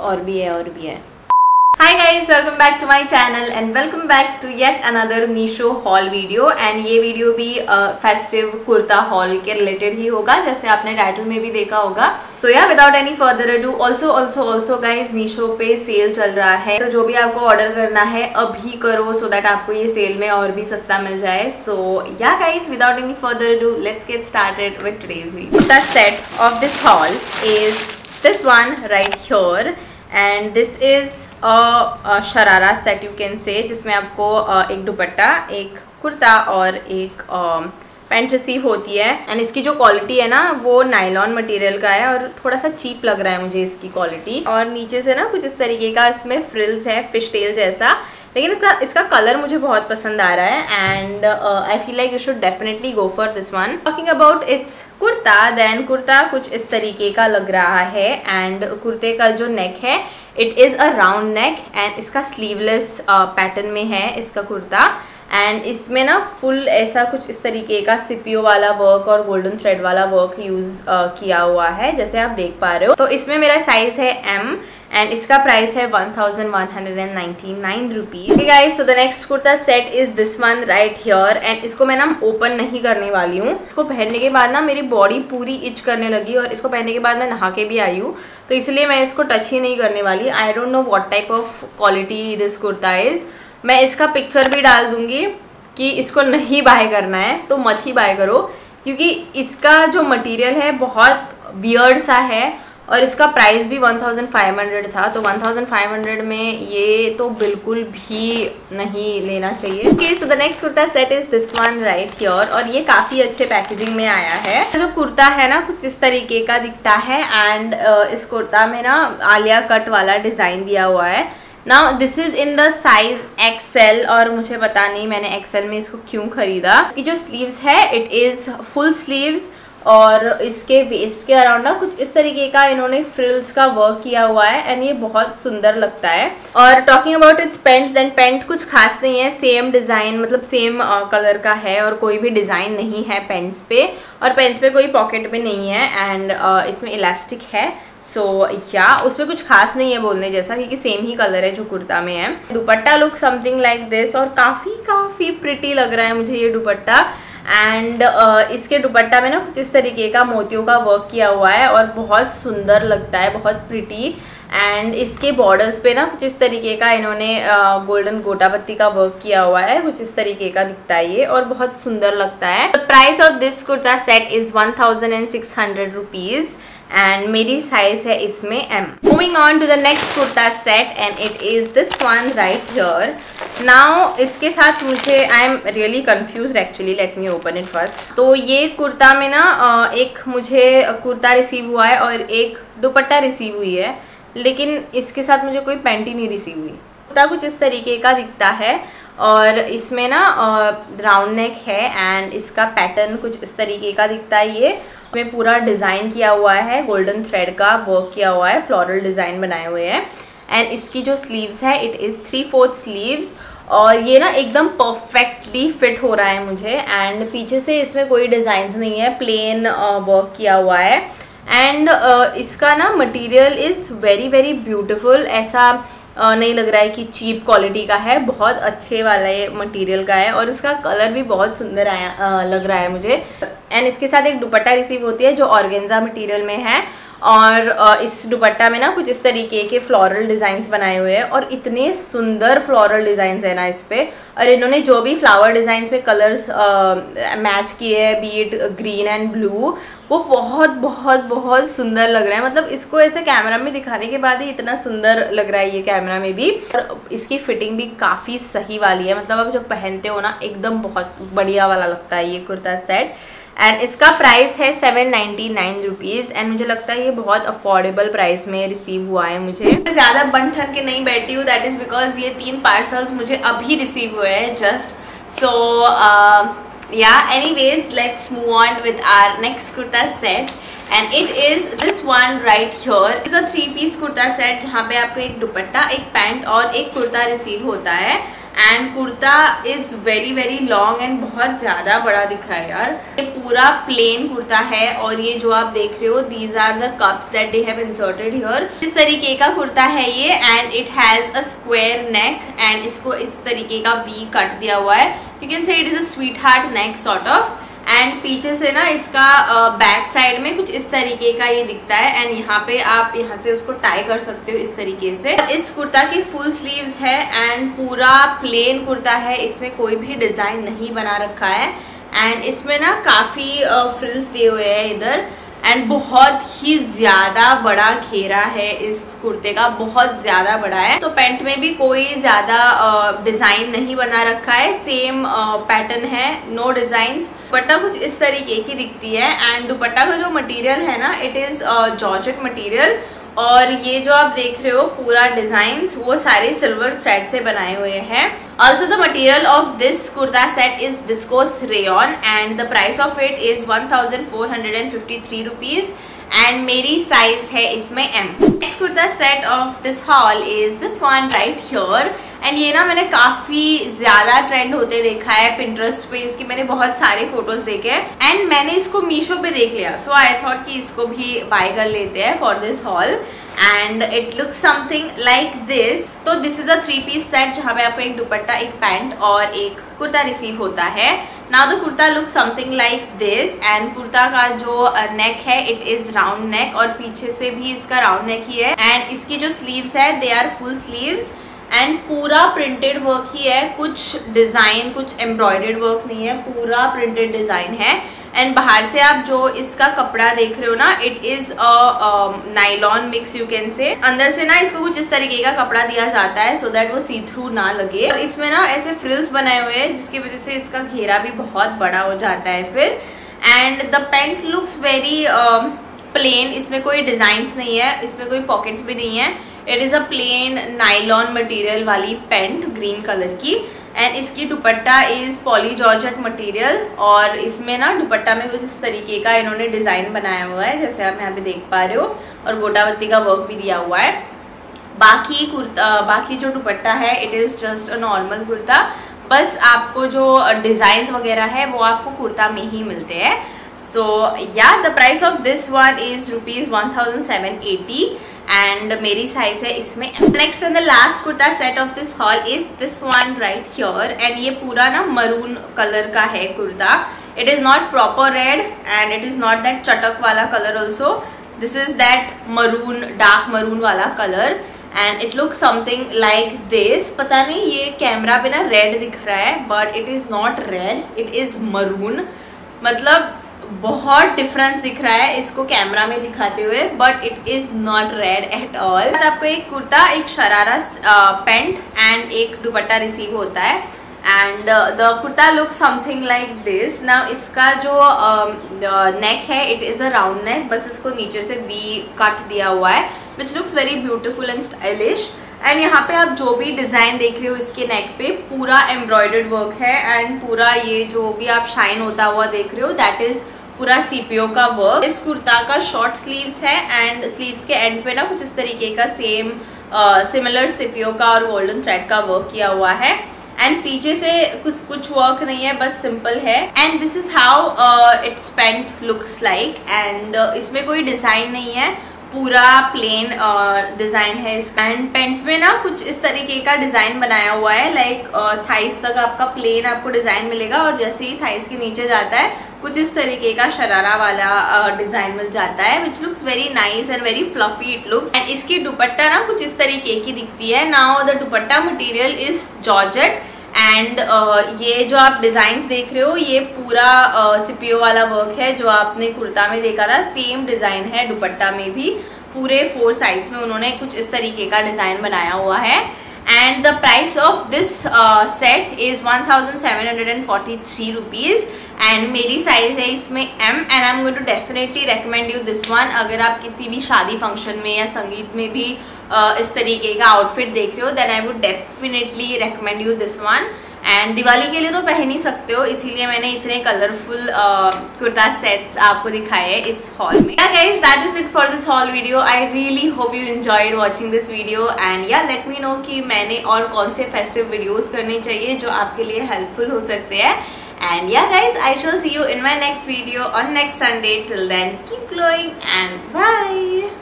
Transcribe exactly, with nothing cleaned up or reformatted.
और भी है और भी है। Hi guys, welcome back to my channel and welcome back to yet another Meesho haul video. And ये वीडियो भी फेस्टिव uh, कुर्ता हॉल के रिलेटेड ही होगा, जैसे आपने टाइटल में भी देखा होगा। तो yeah without any further ado also also also guys Meesho पे सेल चल रहा है, तो जो भी आपको ऑर्डर करना है अभी करो सो so दैट आपको ये सेल में और भी सस्ता मिल जाए। So yeah guys without any further ado let's get started with today's video. The set of this haul is this one right here and this is a sharara set you can say, जिसमें आपको एक दुपट्टा, एक कुर्ता और एक pant receive होती है। And इसकी जो क्वालिटी है ना वो नायलॉन मटेरियल का है और थोड़ा सा चीप लग रहा है मुझे इसकी क्वालिटी। और नीचे से ना कुछ इस तरीके का इसमें फ्रिल्स है फिश टेल जैसा, लेकिन इसका इसका कलर मुझे बहुत पसंद आ रहा है and I feel like you should definitely go for this one. Talking about its kurta, then kurta कुछ इस तरीके का लग रहा है एंड कुर्ते का जो नेक है it is a round neck and इसका स्लीवलेस पैटर्न में है इसका कुर्ता। एंड इसमें ना फुल ऐसा कुछ इस तरीके का सीपीओ वाला वर्क और गोल्डन थ्रेड वाला वर्क यूज़ किया हुआ है, जैसे आप देख पा रहे हो। तो इसमें मेरा साइज़ है एम एंड इसका प्राइस है one thousand one hundred ninety nine rupees. ठीक है, so the next kurta set is this one right here and इसको मैं ना ओपन नहीं करने वाली हूँ। इसको पहनने के बाद ना मेरी बॉडी पूरी इच करने लगी और इसको पहनने के बाद मैं नहा के भी आई हूँ, तो इसलिए मैं इसको टच ही नहीं करने वाली। I don't know what type of quality this kurta is. मैं इसका पिक्चर भी डाल दूंगी कि इसको नहीं बाय करना है तो मत ही बाय करो, क्योंकि इसका जो मटेरियल है बहुत वियर्ड सा है और इसका प्राइस भी वन थाउजेंड फाइव हंड्रेड था। तो वन थाउजेंड फाइव हंड्रेड में ये तो बिल्कुल भी नहीं लेना चाहिए। Okay, so the next kurta set is this one right here और ये काफ़ी अच्छे पैकेजिंग में आया है। जो कुर्ता है ना कुछ इस तरीके का दिखता है एंड uh, इस कुर्ता में ना आलिया कट वाला डिज़ाइन दिया हुआ है। Now this is in the size XL और मुझे पता नहीं मैंने एक्सएल में इसको क्यों खरीदा। इसकी जो स्लीव्स है इट इज़ फुल स्लीव्स और इसके वेस्ट के अराउंड ना कुछ इस तरीके का इन्होंने फ्रिल्स का वर्क किया हुआ है एंड ये बहुत सुंदर लगता है। और talking about its pant, then pant कुछ खास नहीं है, सेम डिज़ाइन मतलब सेम कलर का है और कोई भी डिज़ाइन नहीं है पेंट्स पे और पेंट्स पे कोई पॉकेट भी नहीं है एंड uh, इसमें इलास्टिक है। सो so, या yeah, उसमें कुछ खास नहीं है बोलने जैसा, क्योंकि सेम ही कलर है जो कुर्ता में है। Dupatta look something like this और काफ़ी काफ़ी प्रिटी लग रहा है मुझे ये दुपट्टा एंड uh, इसके दुपट्टा में ना कुछ इस तरीके का मोतियों का वर्क किया हुआ है और बहुत सुंदर लगता है, बहुत प्रिटी। एंड इसके बॉर्डर्स पे ना कुछ इस तरीके का इन्होंने गोल्डन गोटा पत्ती का वर्क किया हुआ है, कुछ इस तरीके का दिखता है ये और बहुत सुंदर लगता है। The price of this kurta set is one thousand and six hundred rupees and मेरी साइज़ है इसमें M. Moving on to the next kurta set and it is this one right here. Now इसके साथ मुझे I am really confuse actually, let me open it first. तो ये कुर्ता में ना एक मुझे कुर्ता रिसीव हुआ है और एक दुपट्टा रिसीव हुई है, लेकिन इसके साथ मुझे कोई पैंटी नहीं रिसीव हुई। कुर्ता कुछ इस तरीके का दिखता है और इसमें ना राउंड नेक है एंड इसका पैटर्न कुछ इस तरीके का दिखता है। ये में पूरा डिज़ाइन किया हुआ है, गोल्डन थ्रेड का वर्क किया हुआ है, फ्लोरल डिज़ाइन बनाए हुए हैं एंड इसकी जो स्लीव्स है it is three fourth sleeves और ये ना एकदम परफेक्टली फिट हो रहा है मुझे। एंड पीछे से इसमें कोई डिज़ाइंस नहीं है, प्लेन वर्क किया हुआ है एंड uh, इसका ना material is very very beautiful. ऐसा uh, नहीं लग रहा है कि चीप क्वालिटी का है, बहुत अच्छे वाला ये मटेरियल का है और इसका कलर भी बहुत सुंदर आया uh, लग रहा है मुझे। एंड इसके साथ एक दुपट्टा रिसीव होती है जो ऑर्गेन्जा मटेरियल में है और इस दुपट्टा में ना कुछ इस तरीके के फ्लोरल डिज़ाइंस बनाए हुए हैं और इतने सुंदर फ्लोरल डिज़ाइंस है ना इस पर। और इन्होंने जो भी फ्लावर डिज़ाइंस में कलर्स मैच किए हैं, be it green and blue, वो बहुत बहुत बहुत सुंदर लग रहा है। मतलब इसको ऐसे कैमरा में दिखाने के बाद ही इतना सुंदर लग रहा है ये कैमरा में भी। और इसकी फिटिंग भी काफ़ी सही वाली है, मतलब आप जब पहनते हो ना एकदम बहुत बढ़िया वाला लगता है ये कुर्ता सेट। एंड इसका प्राइस है seven ninety nine rupees and मुझे लगता है ये बहुत अफोर्डेबल प्राइस में रिसीव हुआ है। मुझे ज़्यादा बन ठन के नहीं बैठी हूँ, दैट इज़ बिकॉज ये तीन पार्सल्स मुझे अभी रिसीव हुए हैं just. So yeah anyways let's move on with our next kurta set and it is this one right here. It's a three piece kurta set जहाँ पे आपको एक दुपट्टा, एक पैंट और एक कुर्ता रिसीव होता है and kurta is very very long and बहुत ज़्यादा बड़ा दिख रहा है यार। ये पूरा प्लेन कुर्ता है और ये जो आप देख रहे हो these are the cups that they have inserted here. इस तरीके का कुर्ता है ये and it has a square neck and इसको इस तरीके का वी कट दिया हुआ है। You can say it is a sweetheart neck sort of. And पीछे से ना इसका बैक uh, साइड में कुछ इस तरीके का ये दिखता है एंड यहाँ पे आप यहाँ से उसको टाई कर सकते हो इस तरीके से। इस कुर्ता की फुल स्लीव्स है एंड पूरा प्लेन कुर्ता है, इसमें कोई भी डिजाइन नहीं बना रखा है एंड इसमें ना काफी फ्रिल्स uh, दिए हुए हैं इधर एंड बहुत ही ज्यादा बड़ा घेरा है इस कुर्ते का, बहुत ज्यादा बड़ा है। तो पैंट में भी कोई ज्यादा डिजाइन नहीं बना रखा है, सेम पैटर्न है, नो डिजाइंस। दुपट्टा कुछ इस तरीके की दिखती है एंड दुपट्टा का जो मटेरियल है ना इट इज जॉर्जेट मटेरियल और ये जो आप देख रहे हो पूरा डिजाइंस वो सारे सिल्वर थ्रेड से बनाए हुए हैं। Also the material of this kurta set is viscose rayon and the price of it is one thousand four hundred fifty three rupees and मेरी साइज है इसमें M. Next kurta set of this haul is this one right here and ये ना मैंने काफी ज्यादा trend होते देखा है पिंटरेस्ट पे, इसके मैंने बहुत सारे फोटोज देखे हैं एंड मैंने इसको मीशो पे देख लिया। सो आई थॉट कि इसको भी बाय कर लेते हैं for this haul and it looks something like this. तो this is a three piece set जहाँ पे आपको एक दुपट्टा, एक पैंट और एक कुर्ता रिसीव होता है। Now the kurta look something like this and kurta का जो नेक है इट इज राउंड नेक और पीछे से भी इसका राउंड नेक ही है एंड इसकी जो स्लीव्स है they are full sleeves and पूरा प्रिंटेड वर्क ही है, कुछ डिजाइन, कुछ एम्ब्रॉयडर्ड वर्क नहीं है, पूरा प्रिंटेड डिजाइन है। एंड बाहर से आप जो इसका कपड़ा देख रहे हो ना it is a nylon mix you can say. अंदर से ना इसको कुछ इस तरीके का कपड़ा दिया जाता है सो दैट वो सी थ्रू ना लगे। तो इसमें ना ऐसे फ्रिल्स बनाए हुए हैं जिसकी वजह से इसका घेरा भी बहुत बड़ा हो जाता है फिर। And the pant looks very plain, इसमें कोई डिजाइंस नहीं है, इसमें कोई पॉकेट्स भी नहीं है। It is a plain nylon material वाली पैंट ग्रीन कलर की एंड इसकी dupatta is poly georgette material और इसमें ना दुपट्टा में कुछ इस तरीके का इन्होंने डिजाइन बनाया हुआ है जैसे आप यहाँ पे देख पा रहे हो और गोटापत्ती का वर्क भी दिया हुआ है। बाकी कुर्ता, बाकी जो दुपट्टा है it is just a normal kurta, बस आपको जो डिजाइन वगैरह है वो आपको कुर्ता में ही मिलते हैं। So yeah the price of this one is rupees one thousand seven eighty and मेरी साइज है इसमें। Next and the last kurta set of this haul is this one right here and ये पूरा ना मरून कलर का है kurta. It is not proper red and it is not that चटक वाला colour also, this is that maroon, dark maroon वाला colour and it look something like this. पता नहीं ये कैमरा पे ना रेड दिख रहा है but it is not red, it is maroon. मतलब बहुत डिफरेंस दिख रहा है इसको कैमरा में दिखाते हुए but it is not red at all. आपको एक कुर्ता, एक शरारा, पैंट एंड एक दुपट्टा रिसीव होता है and the kurta look something like this. Now इसका जो नेक है it is a round neck, बस इसको नीचे से वी कट दिया हुआ है which looks very beautiful and stylish. And यहाँ पे आप जो भी डिजाइन देख रहे हो इसके नेक पे पूरा एम्ब्रॉयडर्ड वर्क है एंड पूरा ये जो भी आप शाइन होता हुआ देख रहे हो दैट इज पूरा सीपीओ का वर्क। इस कुर्ता का शॉर्ट स्लीव्स है एंड स्लीव्स के एंड पे ना कुछ इस तरीके का सेम सिमिलर सीपीओ का और गोल्डन थ्रेड का वर्क किया हुआ है एंड पीछे से कुछ कुछ वर्क नहीं है, बस सिंपल है। And this is how its pant looks like and इसमें कोई डिजाइन नहीं है, पूरा प्लेन डिजाइन है इसका। एंड पैंट्स में ना कुछ इस तरीके का डिजाइन बनाया हुआ है लाइक थाइस तक आपका प्लेन आपको डिजाइन मिलेगा और जैसे ही थाइस के नीचे जाता है कुछ इस तरीके का शरारा वाला डिजाइन uh, मिल जाता है which looks very nice and very fluffy it looks. And इसकी दुपट्टा ना कुछ इस तरीके की दिखती है। Now the dupatta material is georgette and uh, ये जो आप डिजाइन देख रहे हो ये पूरा uh, सीपीओ वाला वर्क है जो आपने कुर्ता में देखा था, सेम डिजाइन है दुपट्टा में भी। पूरे फोर साइड्स में उन्होंने कुछ इस तरीके का डिजाइन बनाया हुआ है and the price of this set is one thousand seven hundred and forty three rupees and मेरी साइज है इसमें M and I am going to definitely recommend you this one. अगर आप किसी भी शादी फंक्शन में या संगीत में भी uh, इस तरीके का आउटफिट देख रहे हो then I would definitely recommend you this one and Diwali के लिए तो पहन ही सकते हो, इसीलिए मैंने इतने कलरफुल कुर्ता सेट्स आपको दिखाए हैं इस हॉल में। Yeah guys that is it for this haul video. I really hope you enjoyed watching this video and yeah let me know कि मैंने और कौन से फेस्टिव वीडियोस करने चाहिए जो आपके लिए हेल्पफुल हो सकते हैं। And yeah guys, I shall see you in my next video on next Sunday. Till then, keep glowing and bye.